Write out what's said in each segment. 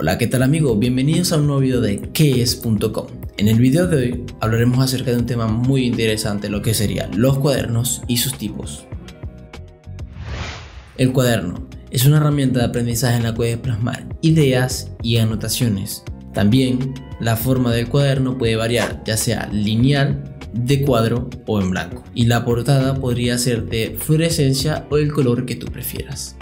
Hola, ¿qué tal amigos? Bienvenidos a un nuevo video de quees.com. En el video de hoy hablaremos acerca de un tema muy interesante, lo que serían los cuadernos y sus tipos. El cuaderno es una herramienta de aprendizaje en la que puedes plasmar ideas y anotaciones. También la forma del cuaderno puede variar, ya sea lineal, de cuadro o en blanco. Y la portada podría ser de fluorescencia o el color que tú prefieras.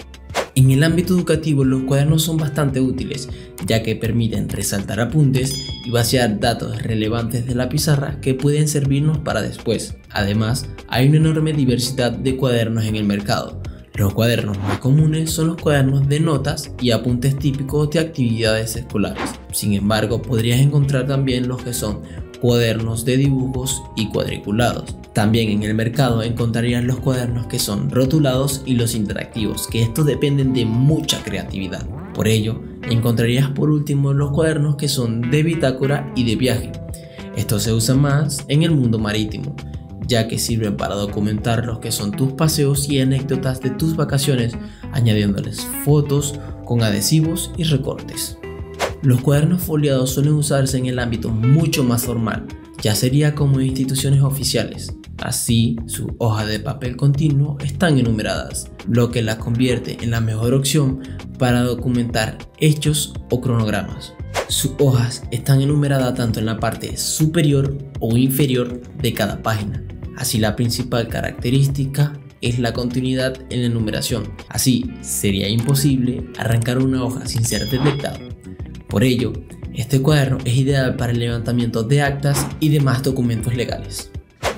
En el ámbito educativo los cuadernos son bastante útiles, ya que permiten resaltar apuntes y vaciar datos relevantes de la pizarra que pueden servirnos para después. Además, hay una enorme diversidad de cuadernos en el mercado. Los cuadernos más comunes son los cuadernos de notas y apuntes típicos de actividades escolares. Sin embargo, podrías encontrar también los que son cuadernos de dibujos y cuadriculados. También en el mercado encontrarías los cuadernos que son rotulados y los interactivos, que estos dependen de mucha creatividad. Por ello, encontrarías por último los cuadernos que son de bitácora y de viaje. Estos se usan más en el mundo marítimo, ya que sirven para documentar los que son tus paseos y anécdotas de tus vacaciones, añadiéndoles fotos con adhesivos y recortes. Los cuadernos foliados suelen usarse en el ámbito mucho más formal, ya sería como en instituciones oficiales. Así, sus hojas de papel continuo están enumeradas, lo que las convierte en la mejor opción para documentar hechos o cronogramas. Sus hojas están enumeradas tanto en la parte superior o inferior de cada página. Así, la principal característica es la continuidad en la enumeración. Así, sería imposible arrancar una hoja sin ser detectado. Por ello, este cuaderno es ideal para el levantamiento de actas y demás documentos legales.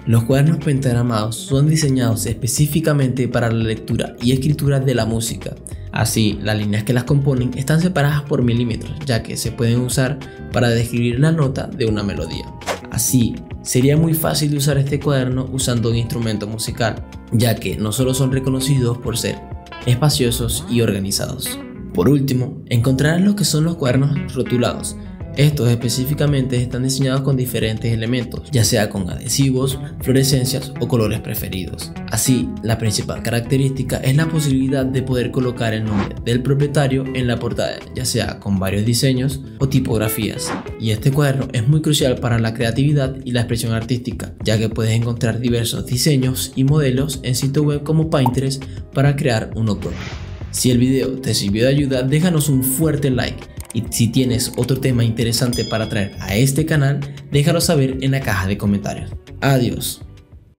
Los cuadernos pentagramados son diseñados específicamente para la lectura y escritura de la música. Así, las líneas que las componen están separadas por milímetros, ya que se pueden usar para describir la nota de una melodía. Así, sería muy fácil de usar este cuaderno usando un instrumento musical, ya que no solo son reconocidos por ser espaciosos y organizados. Por último, encontrarás lo que son los cuadernos rotulados. Estos específicamente están diseñados con diferentes elementos, ya sea con adhesivos, fluorescencias o colores preferidos. Así, la principal característica es la posibilidad de poder colocar el nombre del propietario en la portada, ya sea con varios diseños o tipografías. Y este cuaderno es muy crucial para la creatividad y la expresión artística, ya que puedes encontrar diversos diseños y modelos en sitios web como Pinterest para crear uno propio. Si el video te sirvió de ayuda, déjanos un fuerte like. Y si tienes otro tema interesante para traer a este canal, déjalo saber en la caja de comentarios. Adiós.